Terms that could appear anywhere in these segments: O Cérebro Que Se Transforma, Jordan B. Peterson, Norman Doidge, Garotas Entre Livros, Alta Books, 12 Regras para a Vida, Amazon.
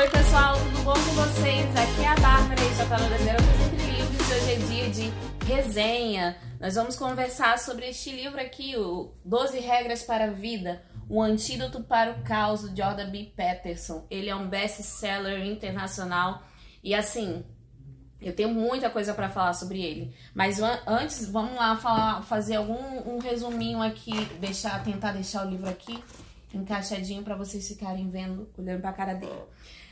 Oi pessoal, tudo bom com vocês? Aqui é a Bárbara e já tá no Garotas Entre Livros. Hoje é dia de resenha. Nós vamos conversar sobre este livro aqui, o 12 Regras para a Vida, o Antídoto para o Caos, de Jordan B. Peterson. Ele é um best-seller internacional e assim, eu tenho muita coisa para falar sobre ele. Mas antes, vamos lá fazer um resuminho aqui, tentar deixar o livro aqui encaixadinho para vocês ficarem vendo, olhando para a cara dele.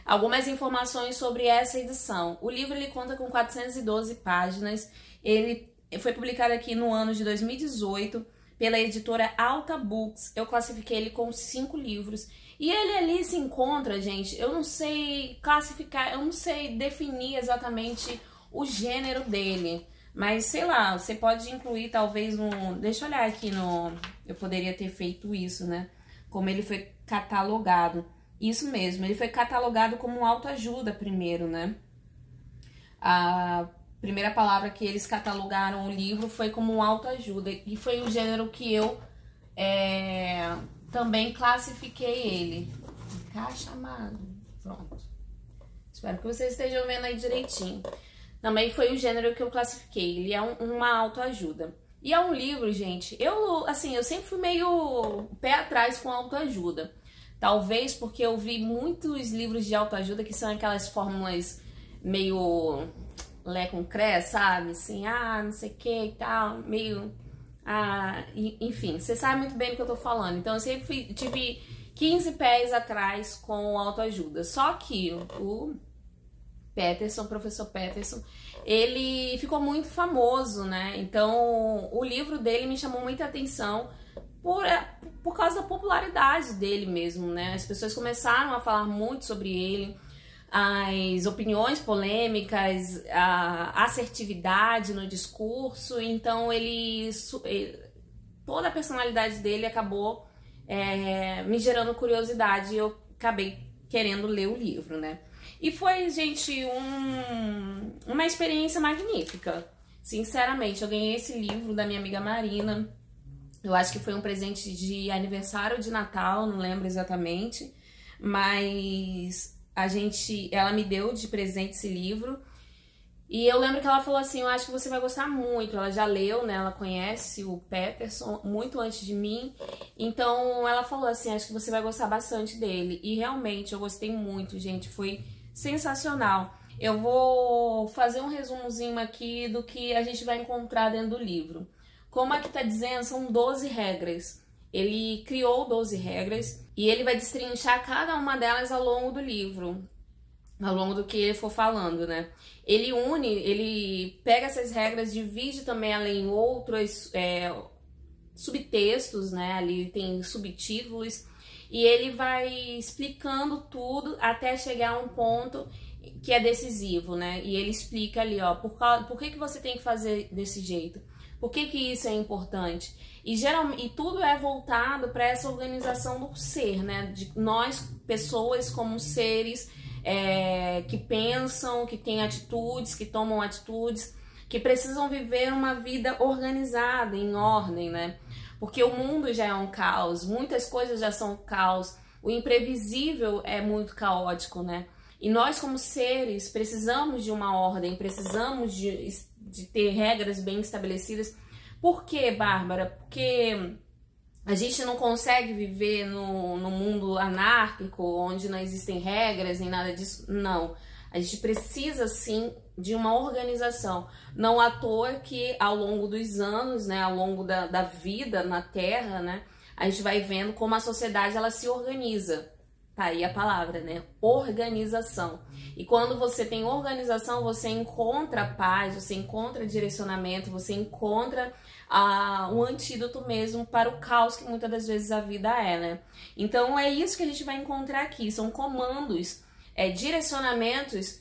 Algumas informações sobre essa edição. O livro ele conta com 412 páginas. Ele foi publicado aqui no ano de 2018 pela editora Alta Books. Eu classifiquei ele com 5 livros. E ele ali se encontra, gente, eu não sei classificar, eu não sei definir exatamente o gênero dele. Mas, sei lá, você pode incluir talvez um... Deixa eu olhar aqui no... Eu poderia ter feito isso, né? Como ele foi catalogado. Isso mesmo, ele foi catalogado como autoajuda primeiro, né? A primeira palavra que eles catalogaram o livro foi como autoajuda. E foi o gênero que eu também classifiquei ele. Encaixa, amado. Pronto. Espero que vocês estejam vendo aí direitinho. Também foi o gênero que eu classifiquei. Ele é uma autoajuda. E é um livro, gente, eu sempre fui meio pé atrás com autoajuda. Talvez porque eu vi muitos livros de autoajuda que são aquelas fórmulas meio lé com cré, sabe? Assim, não sei o que e tal, meio... enfim, você sabe muito bem do que eu tô falando. Então eu sempre tive 15 pés atrás com autoajuda. Só que o professor Peterson, ele ficou muito famoso, né? Então o livro dele me chamou muita atenção por causa da popularidade dele mesmo, né? As pessoas começaram a falar muito sobre ele, as opiniões polêmicas, a assertividade no discurso. Então toda a personalidade dele acabou me gerando curiosidade e eu acabei querendo ler o livro, né? E foi, gente, uma experiência magnífica. Sinceramente, eu ganhei esse livro da minha amiga Marina. Eu acho que foi um presente de aniversário de Natal, não lembro exatamente. Mas ela me deu de presente esse livro. E eu lembro que ela falou assim, eu acho que você vai gostar muito. Ela já leu, né? Ela conhece o Peterson muito antes de mim. Então ela falou assim, acho que você vai gostar bastante dele. E realmente eu gostei muito, gente. Foi sensacional. Eu vou fazer um resumozinho aqui do que a gente vai encontrar dentro do livro. Como aqui tá dizendo, são 12 regras. Ele criou 12 regras e ele vai destrinchar cada uma delas ao longo do livro. Ao longo do que ele for falando, né? Ele pega essas regras, divide também ela em outros subtextos, né? Ali tem subtítulos. E ele vai explicando tudo até chegar a um ponto que é decisivo, né? E ele explica ali, ó, por que você tem que fazer desse jeito? Por que isso é importante? E tudo é voltado para essa organização do ser, né? De nós, pessoas, como seres... que pensam, que têm atitudes, que tomam atitudes, que precisam viver uma vida organizada, em ordem, né? Porque o mundo já é um caos, muitas coisas já são caos, o imprevisível é muito caótico, né? E nós, como seres, precisamos de uma ordem, precisamos de ter regras bem estabelecidas. Por quê, Bárbara? Porque a gente não consegue viver no mundo anárquico, onde não existem regras nem nada disso. Não. A gente precisa, sim, de uma organização. Não à toa que, ao longo dos anos, né, ao longo da vida na Terra, né, a gente vai vendo como a sociedade ela se organiza. Tá aí a palavra, né? Organização. E quando você tem organização, você encontra paz, você encontra direcionamento, você encontra um antídoto mesmo para o caos que muitas das vezes a vida é, né? Então é isso que a gente vai encontrar aqui, são comandos, direcionamentos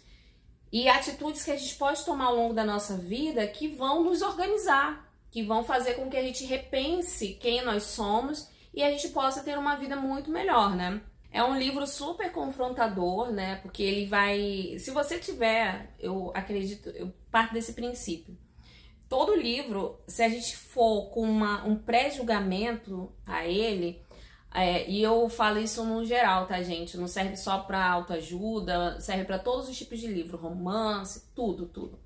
e atitudes que a gente pode tomar ao longo da nossa vida que vão nos organizar, que vão fazer com que a gente repense quem nós somos e a gente possa ter uma vida muito melhor, né? É um livro super confrontador, né? Porque ele vai... Se você tiver, eu parto desse princípio. Todo livro, se a gente for com um pré-julgamento a ele, E eu falo isso no geral, tá, gente? Não serve só pra autoajuda, serve pra todos os tipos de livro, romance, tudo, tudo.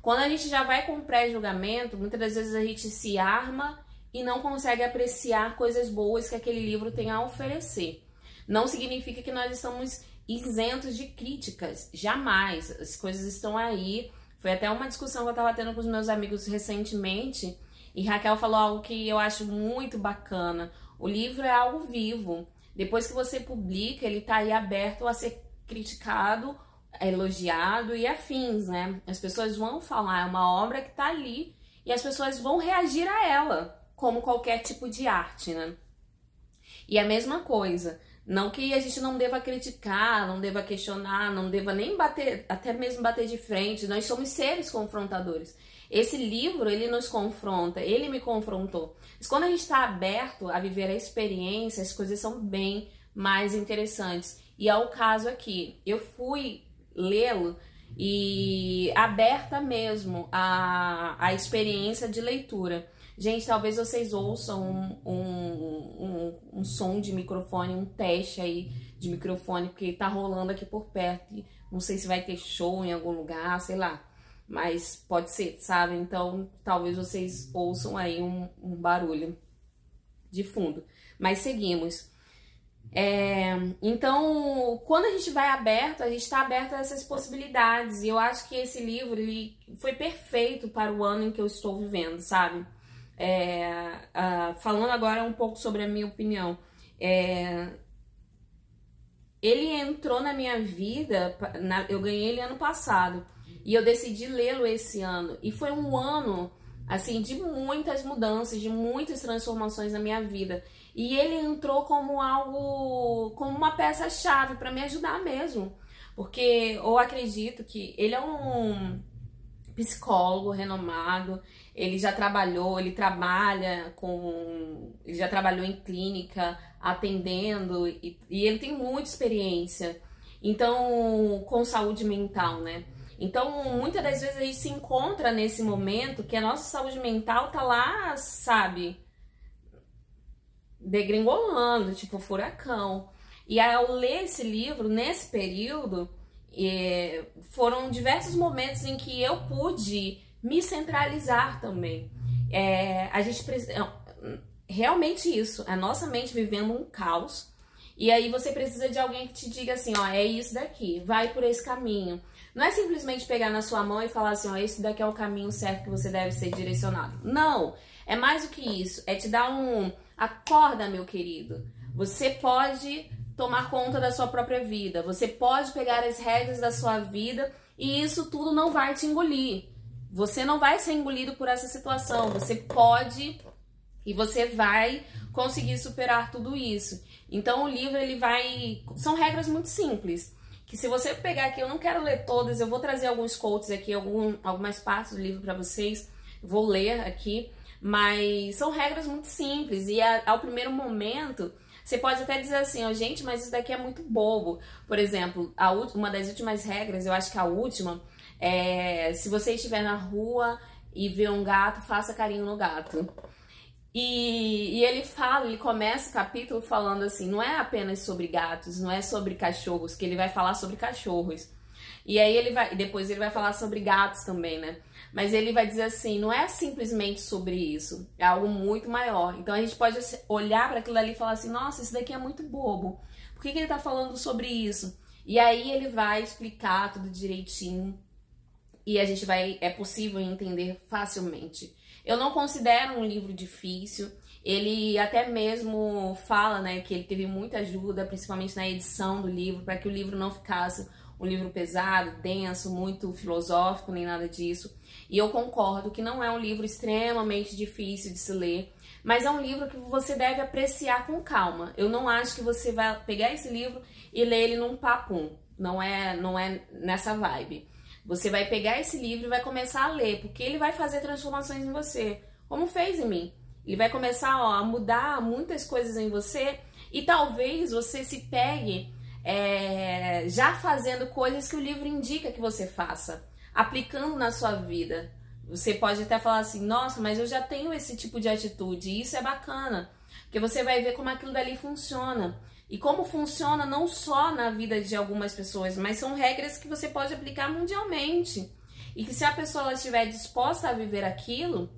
Quando a gente já vai com pré-julgamento, muitas das vezes a gente se arma e não consegue apreciar coisas boas que aquele livro tem a oferecer. Não significa que nós estamos isentos de críticas, jamais. As coisas estão aí. Foi até uma discussão que eu tava tendo com os meus amigos recentemente, e Raquel falou algo que eu acho muito bacana. O livro é algo vivo. Depois que você publica, ele tá aí aberto a ser criticado, elogiado e afins, né? As pessoas vão falar, é uma obra que tá ali e as pessoas vão reagir a ela, como qualquer tipo de arte, né? E a mesma coisa. Não que a gente não deva criticar, não deva questionar, não deva nem bater, até mesmo bater de frente. Nós somos seres confrontadores. Esse livro, ele nos confronta, ele me confrontou. Mas quando a gente está aberto a viver a experiência, as coisas são bem mais interessantes. E é o caso aqui. Eu fui lê-lo e aberta mesmo à experiência de leitura. Gente, talvez vocês ouçam um som de microfone, um teste aí de microfone, porque tá rolando aqui por perto. Não sei se vai ter show em algum lugar, sei lá, mas pode ser, sabe? Então, talvez vocês ouçam aí um barulho de fundo. Mas seguimos. Então, quando a gente vai aberto, a gente está aberto a essas possibilidades. E eu acho que esse livro, ele foi perfeito para o ano em que eu estou vivendo, sabe? Falando agora um pouco sobre a minha opinião, ele entrou na minha vida, eu ganhei ele ano passado e eu decidi lê-lo esse ano, e foi um ano assim de muitas mudanças, de muitas transformações na minha vida, e ele entrou como uma peça-chave para me ajudar mesmo, porque eu acredito que ele é um psicólogo renomado, ele já trabalhou em clínica, atendendo, e ele tem muita experiência, então, com saúde mental, né? Então, muitas das vezes a gente se encontra nesse momento que a nossa saúde mental tá lá, sabe, degringolando, tipo furacão. E ao ler esse livro, nesse período, foram diversos momentos em que eu pude me centralizar também. A gente precisa realmente isso, a nossa mente vivendo um caos, e aí você precisa de alguém que te diga assim, ó, é isso daqui, vai por esse caminho. Não é simplesmente pegar na sua mão e falar assim, ó, esse daqui é o caminho certo que você deve ser direcionado. Não, é mais do que isso, é te dar acorda, meu querido, você pode tomar conta da sua própria vida, você pode pegar as rédeas da sua vida e isso tudo não vai te engolir. Você não vai ser engolido por essa situação, você pode e você vai conseguir superar tudo isso. Então o livro, ele vai... São regras muito simples, que se você pegar aqui, eu não quero ler todas, eu vou trazer alguns quotes aqui, algumas partes do livro para vocês, vou ler aqui, mas são regras muito simples e ao primeiro momento... Você pode até dizer assim, ó, gente, mas isso daqui é muito bobo. Por exemplo, uma das últimas regras, eu acho que a última, é se você estiver na rua e ver um gato, faça carinho no gato. E ele começa o capítulo falando assim, não é apenas sobre gatos, não é sobre cachorros, que ele vai falar sobre cachorros. E aí depois ele vai falar sobre gatos também, né? Mas ele vai dizer assim, não é simplesmente sobre isso, é algo muito maior. Então a gente pode olhar para aquilo ali e falar assim, nossa, isso daqui é muito bobo, por que ele tá falando sobre isso? E aí ele vai explicar tudo direitinho e a gente é possível entender facilmente. Eu não considero um livro difícil, ele até mesmo fala, né, que ele teve muita ajuda, principalmente na edição do livro, para que o livro não ficasse um livro pesado, denso, muito filosófico, nem nada disso. E eu concordo que não é um livro extremamente difícil de se ler, mas é um livro que você deve apreciar com calma. Eu não acho que você vai pegar esse livro e ler ele num papum, não é nessa vibe. Você vai pegar esse livro e vai começar a ler, porque ele vai fazer transformações em você, como fez em mim. Ele vai começar, ó, a mudar muitas coisas em você e talvez você se pegue... já fazendo coisas que o livro indica que você faça, aplicando na sua vida. Você pode até falar assim, nossa, mas eu já tenho esse tipo de atitude, isso é bacana. Porque você vai ver como aquilo dali funciona. E como funciona não só na vida de algumas pessoas, mas são regras que você pode aplicar mundialmente. E que se a pessoa ela estiver disposta a viver aquilo,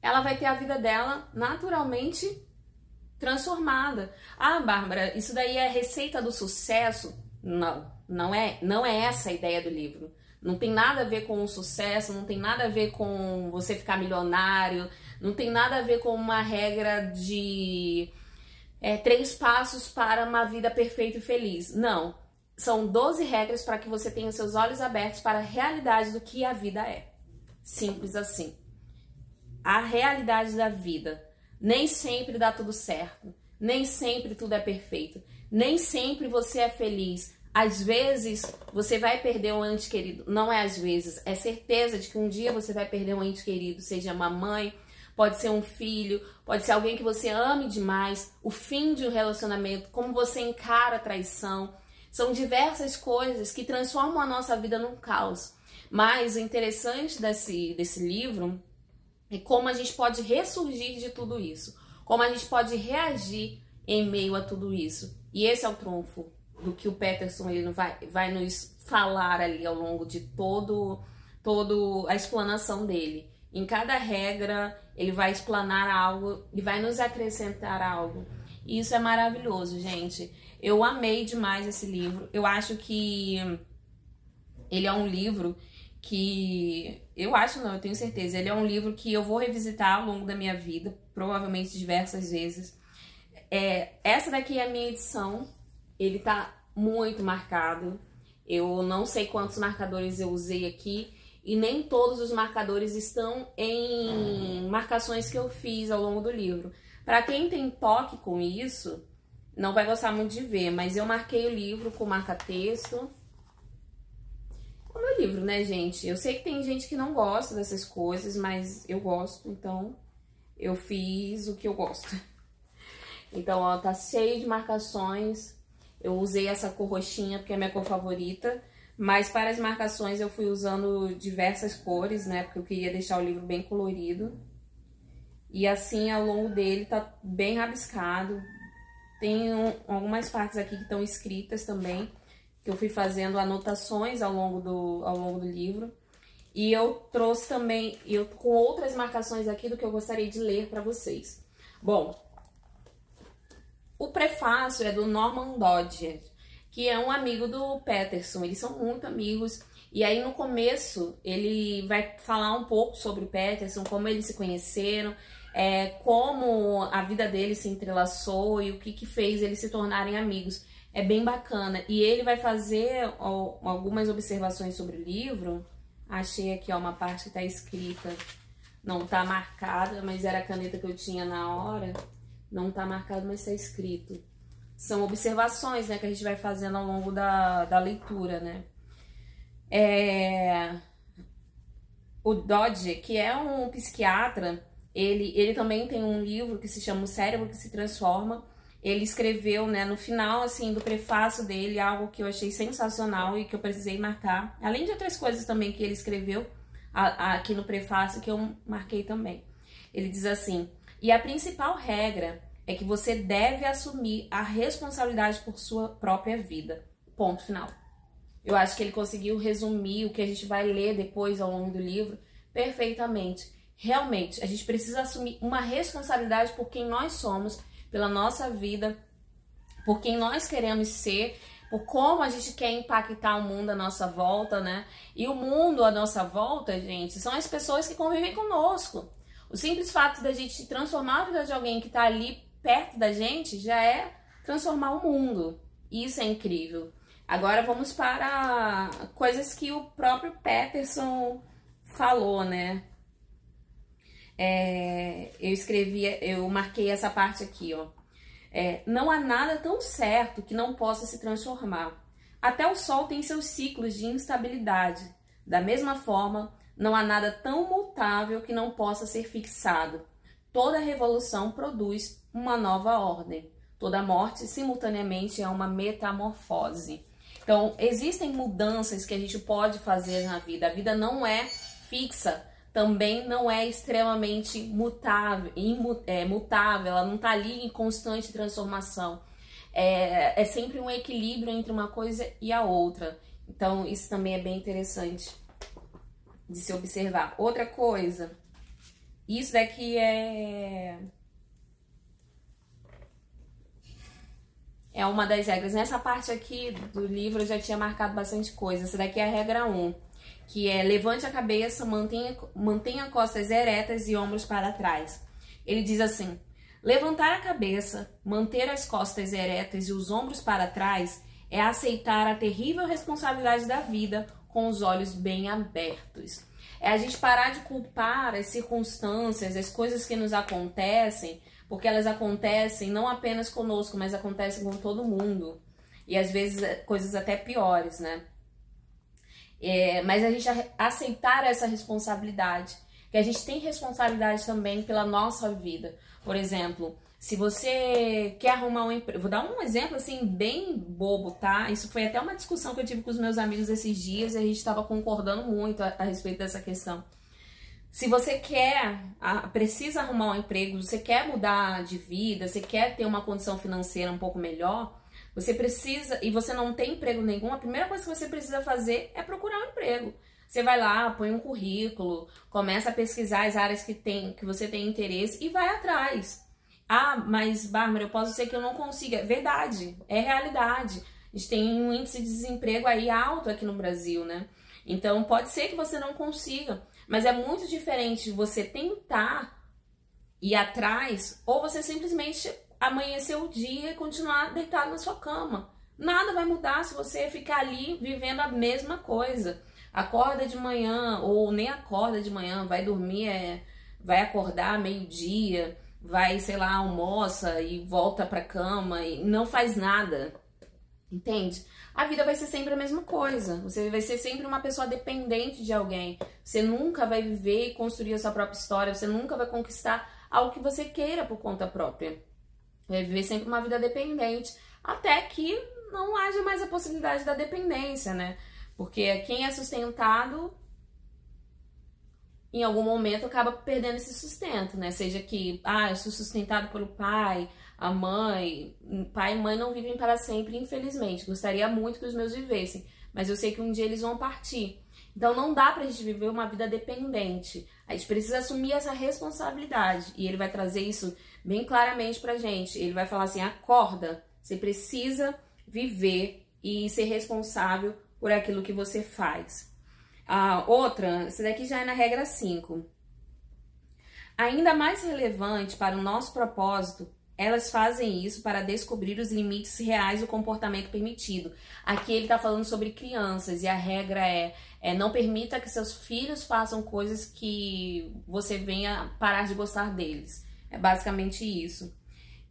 ela vai ter a vida dela naturalmente transformada. Ah, Bárbara, isso daí é a receita do sucesso? Não, não é essa a ideia do livro. Não tem nada a ver com o sucesso, não tem nada a ver com você ficar milionário, não tem nada a ver com uma regra de 3 passos para uma vida perfeita e feliz. Não, são 12 regras para que você tenha seus olhos abertos para a realidade do que a vida é. Simples assim. A realidade da vida. Nem sempre dá tudo certo, nem sempre tudo é perfeito, nem sempre você é feliz. Às vezes você vai perder um ente querido, não é às vezes, é certeza de que um dia você vai perder um ente querido, seja uma mãe, pode ser um filho, pode ser alguém que você ame demais, o fim de um relacionamento, como você encara a traição, são diversas coisas que transformam a nossa vida num caos. Mas o interessante desse livro é como a gente pode ressurgir de tudo isso, como a gente pode reagir em meio a tudo isso. E esse é o trunfo do que o Peterson ele vai nos falar ali ao longo de toda a explanação dele. Em cada regra, ele vai explanar algo e vai nos acrescentar algo. E isso é maravilhoso, gente. Eu amei demais esse livro. Eu acho que ele é um livro que... Eu acho não, eu tenho certeza. Ele é um livro que eu vou revisitar ao longo da minha vida, provavelmente diversas vezes. Essa daqui é a minha edição. Ele tá muito marcado, eu não sei quantos marcadores eu usei aqui e nem todos os marcadores estão em marcações que eu fiz ao longo do livro. Para quem tem toque com isso, não vai gostar muito de ver, mas eu marquei o livro com marca-texto. É o meu livro, né, gente? Eu sei que tem gente que não gosta dessas coisas, mas eu gosto, então eu fiz o que eu gosto. Então, ó, tá cheio de marcações. Eu usei essa cor roxinha porque é a minha cor favorita, mas para as marcações eu fui usando diversas cores, né? Porque eu queria deixar o livro bem colorido. E assim, ao longo dele tá bem rabiscado. Tem algumas partes aqui que estão escritas também, que eu fui fazendo anotações ao longo do livro. E eu trouxe também, com outras marcações aqui do que eu gostaria de ler para vocês. Bom... O prefácio é do Norman Doidge, que é um amigo do Peterson, eles são muito amigos. E aí no começo ele vai falar um pouco sobre o Peterson, como eles se conheceram, como a vida dele se entrelaçou e o que fez eles se tornarem amigos. É bem bacana. E ele vai fazer algumas observações sobre o livro. Achei aqui, ó, uma parte que tá escrita, não tá marcada, mas era a caneta que eu tinha na hora. Não tá marcado, mas tá escrito. São observações, né, que a gente vai fazendo ao longo da leitura, né? O Doidge, que é um psiquiatra, ele também tem um livro que se chama O Cérebro Que Se Transforma. Ele escreveu, né, no final, assim, do prefácio dele, algo que eu achei sensacional e que eu precisei marcar. Além de outras coisas também que ele escreveu aqui no prefácio, que eu marquei também. Ele diz assim... E a principal regra é que você deve assumir a responsabilidade por sua própria vida. Ponto final. Eu acho que ele conseguiu resumir o que a gente vai ler depois ao longo do livro perfeitamente. Realmente, a gente precisa assumir uma responsabilidade por quem nós somos, pela nossa vida, por quem nós queremos ser, por como a gente quer impactar o mundo à nossa volta, né? E o mundo à nossa volta, gente, são as pessoas que convivem conosco. O simples fato da gente transformar a vida de alguém que está ali perto da gente já é transformar o mundo. Isso é incrível. Agora vamos para coisas que o próprio Peterson falou, né? Eu marquei essa parte aqui, ó. Não há nada tão certo que não possa se transformar. Até o sol tem seus ciclos de instabilidade. Da mesma forma... Não há nada tão mutável que não possa ser fixado. Toda revolução produz uma nova ordem. Toda morte, simultaneamente, é uma metamorfose. Então, existem mudanças que a gente pode fazer na vida. A vida não é fixa. também não é extremamente mutável, imutável, ela não está ali em constante transformação. É sempre um equilíbrio entre uma coisa e a outra. Então, isso também é bem interessante de se observar. Outra coisa, isso daqui é uma das regras. Nessa parte aqui do livro eu já tinha marcado bastante coisa. Essa daqui é a regra 1, que é levante a cabeça, mantenha costas eretas e ombros para trás. Ele diz assim: levantar a cabeça, manter as costas eretas e os ombros para trás é aceitar a terrível responsabilidade da vida com os olhos bem abertos. É a gente parar de culpar as circunstâncias, as coisas que nos acontecem, porque elas acontecem não apenas conosco, mas acontecem com todo mundo. E às vezes coisas até piores, né? Mas a gente aceitar essa responsabilidade, que a gente tem responsabilidade também pela nossa vida. Por exemplo, se você quer arrumar um emprego... Vou dar um exemplo, assim, bem bobo, tá? Isso foi até uma discussão que eu tive com os meus amigos esses dias e a gente estava concordando muito a respeito dessa questão. Se você precisa arrumar um emprego, você quer mudar de vida, você quer ter uma condição financeira um pouco melhor, você precisa, e você não tem emprego nenhum, a primeira coisa que você precisa fazer é procurar um emprego. Você vai lá, põe um currículo, começa a pesquisar as áreas que você tem interesse e vai atrás. Ah, mas Bárbara, eu posso ser que eu não consiga. É verdade, é realidade. A gente tem um índice de desemprego aí alto aqui no Brasil, né? Então pode ser que você não consiga, mas é muito diferente você tentar ir atrás ou você simplesmente amanhecer o dia e continuar deitado na sua cama. Nada vai mudar se você ficar ali vivendo a mesma coisa. Acorda de manhã, ou nem acorda de manhã, vai dormir, vai acordar meio-dia, vai, sei lá, almoça e volta pra cama e não faz nada, entende? A vida vai ser sempre a mesma coisa, você vai ser sempre uma pessoa dependente de alguém, você nunca vai viver e construir a sua própria história, você nunca vai conquistar algo que você queira por conta própria, vai viver sempre uma vida dependente, até que não haja mais a possibilidade da dependência, né? Porque quem é sustentado, em algum momento, acaba perdendo esse sustento, né? Seja que, eu sou sustentado pelo pai, a mãe. Pai e mãe não vivem para sempre, infelizmente. Gostaria muito que os meus vivessem, mas eu sei que um dia eles vão partir. Então não dá pra gente viver uma vida dependente. A gente precisa assumir essa responsabilidade. E ele vai trazer isso bem claramente pra gente. Ele vai falar assim: acorda, você precisa viver e ser responsável por aquilo que você faz. Outra, essa daqui já é na regra 5. Ainda mais relevante para o nosso propósito, elas fazem isso para descobrir os limites reais do comportamento permitido. Aqui ele está falando sobre crianças e a regra é não permita que seus filhos façam coisas que você venha parar de gostar deles. É basicamente isso.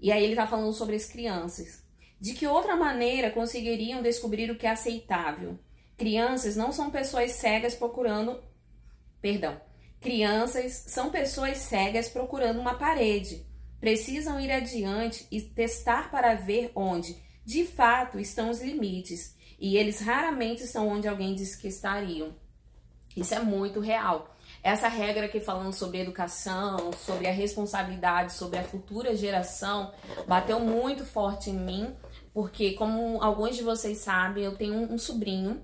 E aí ele está falando sobre as crianças. De que outra maneira conseguiriam descobrir o que é aceitável? Crianças não são pessoas cegas procurando... Perdão. Crianças são pessoas cegas procurando uma parede. Precisam ir adiante e testar para ver onde, de fato, estão os limites. E eles raramente estão onde alguém disse que estariam. Isso é muito real. Essa regra aqui falando sobre educação, sobre a responsabilidade, sobre a futura geração, bateu muito forte em mim. Porque, como alguns de vocês sabem, eu tenho um sobrinho,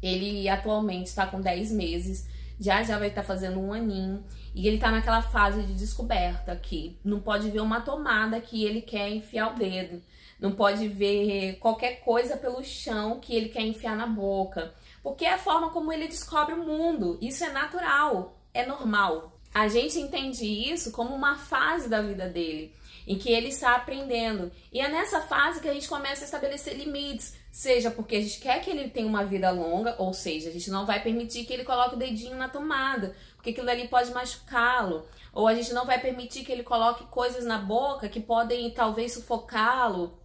ele atualmente está com 10 meses, já vai estar fazendo um aninho, e ele está naquela fase de descoberta aqui. Não pode ver uma tomada que ele quer enfiar o dedo, não pode ver qualquer coisa pelo chão que ele quer enfiar na boca, porque é a forma como ele descobre o mundo, isso é natural, é normal. A gente entende isso como uma fase da vida dele, em que ele está aprendendo. E é nessa fase que a gente começa a estabelecer limites, seja porque a gente quer que ele tenha uma vida longa, ou seja, a gente não vai permitir que ele coloque o dedinho na tomada, porque aquilo ali pode machucá-lo, ou a gente não vai permitir que ele coloque coisas na boca que podem talvez sufocá-lo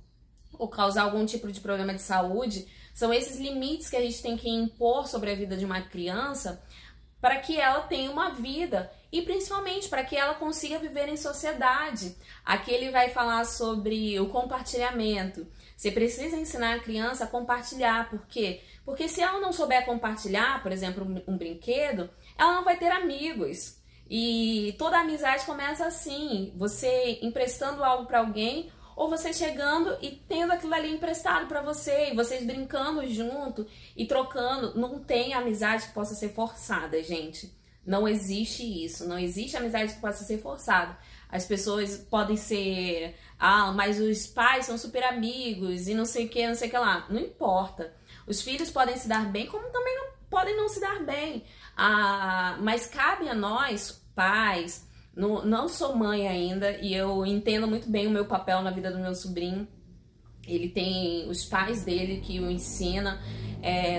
ou causar algum tipo de problema de saúde. São esses limites que a gente tem que impor sobre a vida de uma criança para que ela tenha uma vida e principalmente para que ela consiga viver em sociedade. Aqui ele vai falar sobre o compartilhamento. Você precisa ensinar a criança a compartilhar. Por quê? Porque se ela não souber compartilhar, por exemplo, um brinquedo, ela não vai ter amigos. E toda amizade começa assim, você emprestando algo para alguém ou você chegando e tendo aquilo ali emprestado para você e vocês brincando junto e trocando. Não tem amizade que possa ser forçada, gente. Não existe isso, não existe amizade que possa ser forçada. As pessoas podem ser, mas os pais são super amigos e não sei o que, não sei o que lá. Não importa. Os filhos podem se dar bem, como também não podem não se dar bem. Mas cabe a nós, pais, não sou mãe ainda e eu entendo muito bem o meu papel na vida do meu sobrinho. Ele tem os pais dele que o ensinam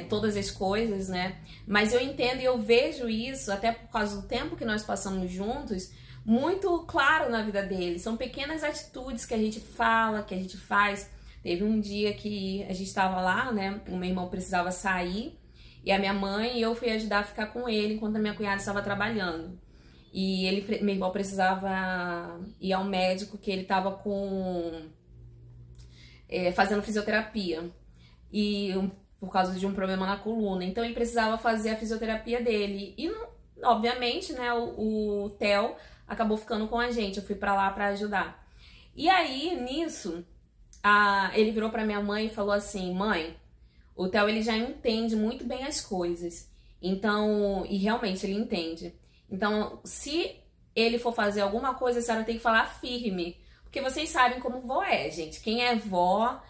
todas as coisas, né? Mas eu entendo e eu vejo isso, até por causa do tempo que nós passamos juntos, muito claro na vida dele. São pequenas atitudes que a gente fala, que a gente faz. Teve um dia que a gente estava lá, né? O meu irmão precisava sair e a minha mãe e eu fui ajudar a ficar com ele enquanto a minha cunhada estava trabalhando. E ele, meu irmão precisava ir ao médico que ele estava fazendo fisioterapia. E por causa de um problema na coluna, então ele precisava fazer a fisioterapia dele e obviamente, né, o Theo acabou ficando com a gente, eu fui pra lá pra ajudar. E aí, nisso, ele virou pra minha mãe e falou assim: mãe, o Theo ele já entende muito bem as coisas, então, e realmente ele entende, então se ele for fazer alguma coisa, a senhora tem que falar firme, porque vocês sabem como vó é, gente, quem é vó...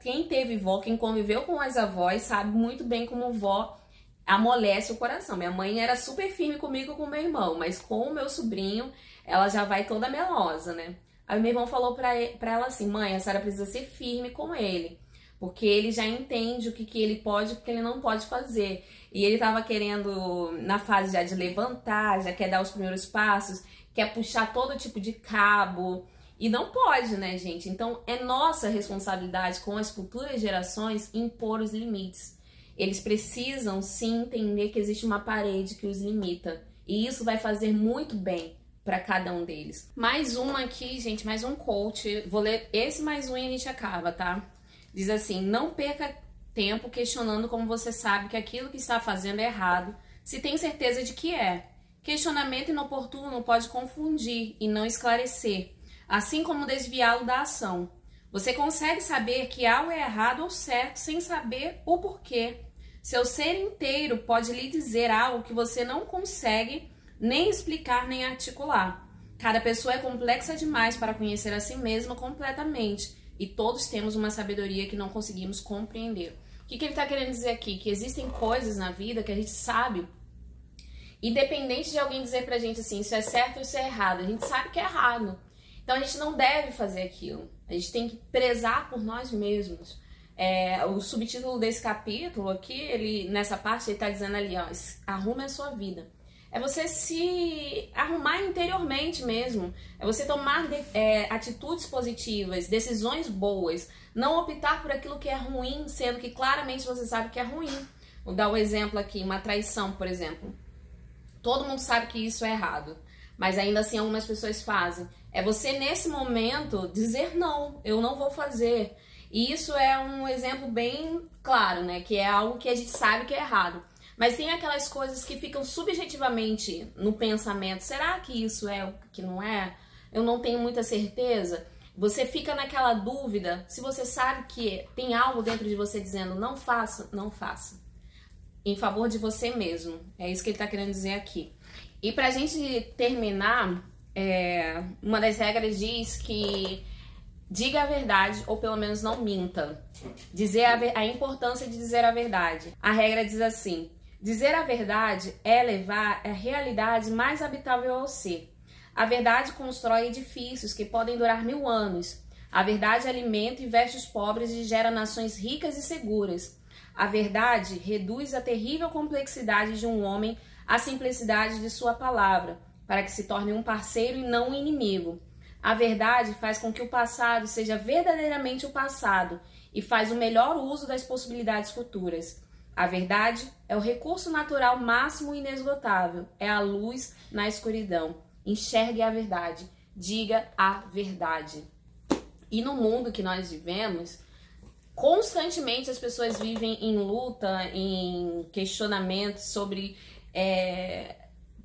Quem teve vó, quem conviveu com as avós, sabe muito bem como vó amolece o coração. Minha mãe era super firme comigo e com meu irmão, mas com o meu sobrinho, ela já vai toda melosa, né? Aí meu irmão falou pra ela assim: mãe, a senhora precisa ser firme com ele, porque ele já entende o que ele pode e o que ele não pode fazer. E ele tava querendo, na fase já de levantar, já quer dar os primeiros passos, quer puxar todo tipo de cabo... E não pode, né, gente? Então, é nossa responsabilidade com as futuras gerações impor os limites. Eles precisam, sim, entender que existe uma parede que os limita. E isso vai fazer muito bem para cada um deles. Mais uma aqui, gente, mais um coach. Vou ler esse mais um e a gente acaba, tá? Diz assim: não perca tempo questionando como você sabe que aquilo que está fazendo é errado, se tem certeza de que é. Questionamento inoportuno pode confundir e não esclarecer, assim como desviá-lo da ação. Você consegue saber que algo é errado ou certo sem saber o porquê. Seu ser inteiro pode lhe dizer algo que você não consegue nem explicar nem articular. Cada pessoa é complexa demais para conhecer a si mesma completamente e todos temos uma sabedoria que não conseguimos compreender. O que ele está querendo dizer aqui? Que existem coisas na vida que a gente sabe, independente de alguém dizer pra gente assim, isso é certo ou isso é errado, a gente sabe que é errado. Então, a gente não deve fazer aquilo. A gente tem que prezar por nós mesmos. O subtítulo desse capítulo aqui, nessa parte, ele tá dizendo ali, ó, arrume a sua vida. É você se arrumar interiormente mesmo. É você tomar atitudes positivas, decisões boas. Não optar por aquilo que é ruim, sendo que claramente você sabe que é ruim. Vou dar um exemplo aqui, uma traição, por exemplo. Todo mundo sabe que isso é errado. Mas ainda assim, algumas pessoas fazem. É você, nesse momento, dizer não, eu não vou fazer. E isso é um exemplo bem claro, né? Que é algo que a gente sabe que é errado. Mas tem aquelas coisas que ficam subjetivamente no pensamento. Será que isso é o que não é? Eu não tenho muita certeza. Você fica naquela dúvida. Se você sabe que tem algo dentro de você dizendo não faça, não faça. Em favor de você mesmo. É isso que ele tá querendo dizer aqui. E pra gente terminar, uma das regras diz que diga a verdade ou pelo menos não minta. A importância de dizer a verdade. A regra diz assim: dizer a verdade é levar a realidade mais habitável ao ser. A verdade constrói edifícios que podem durar 1000 anos. A verdade alimenta e veste os pobres e gera nações ricas e seguras. A verdade reduz a terrível complexidade de um homem a simplicidade de sua palavra, para que se torne um parceiro e não um inimigo. A verdade faz com que o passado seja verdadeiramente o passado e faz o melhor uso das possibilidades futuras. A verdade é o recurso natural máximo e inesgotável, é a luz na escuridão. Enxergue a verdade, diga a verdade. E no mundo que nós vivemos, constantemente as pessoas vivem em luta, em questionamento sobre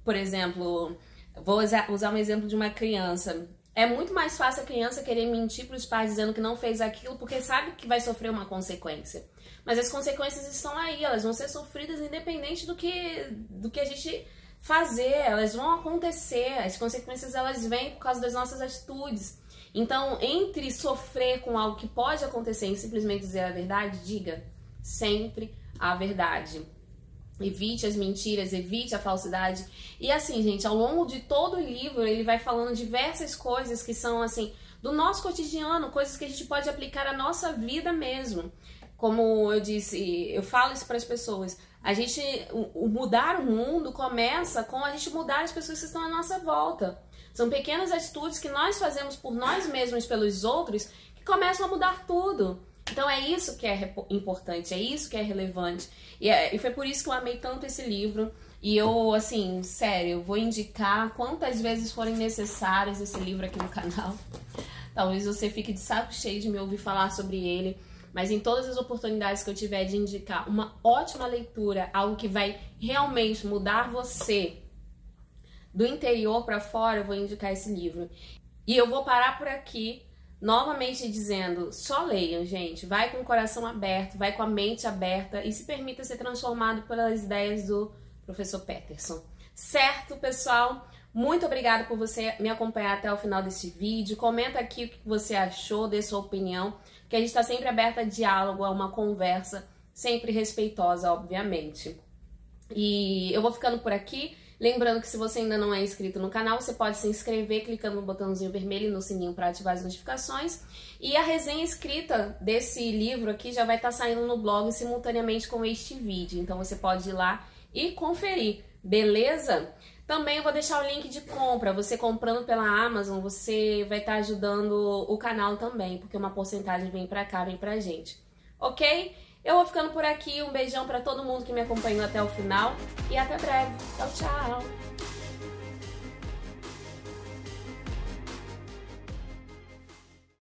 Por exemplo, vou usar um exemplo de uma criança. É muito mais fácil a criança querer mentir para os pais dizendo que não fez aquilo, porque sabe que vai sofrer uma consequência. Mas as consequências estão aí, elas vão ser sofridas independente do que a gente fazer, elas vão acontecer, as consequências elas vêm por causa das nossas atitudes. Então, entre sofrer com algo que pode acontecer e simplesmente dizer a verdade, diga sempre a verdade. Evite as mentiras, evite a falsidade. E assim, gente, ao longo de todo o livro, ele vai falando diversas coisas que são, assim, do nosso cotidiano, coisas que a gente pode aplicar à nossa vida mesmo. Como eu disse, eu falo isso para as pessoas, a gente, mudar o mundo começa com a gente mudar as pessoas que estão à nossa volta. São pequenas atitudes que nós fazemos por nós mesmos, pelos outros, que começam a mudar tudo. Então é isso que é importante, é isso que é relevante. E foi por isso que eu amei tanto esse livro. E eu, assim, sério, eu vou indicar quantas vezes forem necessárias esse livro aqui no canal. Talvez você fique de saco cheio de me ouvir falar sobre ele. Mas em todas as oportunidades que eu tiver de indicar uma ótima leitura, algo que vai realmente mudar você do interior para fora, eu vou indicar esse livro. E eu vou parar por aqui. Novamente dizendo, só leiam, gente. Vai com o coração aberto, vai com a mente aberta e se permita ser transformado pelas ideias do professor Peterson. Certo, pessoal? Muito obrigada por você me acompanhar até o final desse vídeo. Comenta aqui o que você achou, dê sua opinião, porque a gente está sempre aberta a diálogo, a uma conversa, sempre respeitosa, obviamente. E eu vou ficando por aqui. Lembrando que se você ainda não é inscrito no canal, você pode se inscrever clicando no botãozinho vermelho e no sininho para ativar as notificações. E a resenha escrita desse livro aqui já vai estar saindo no blog simultaneamente com este vídeo. Então você pode ir lá e conferir, beleza? Também eu vou deixar o link de compra. Você comprando pela Amazon, você vai estar ajudando o canal também, porque uma porcentagem vem para cá, vem pra gente. Ok? Eu vou ficando por aqui, um beijão pra todo mundo que me acompanhou até o final e até breve. Tchau, tchau!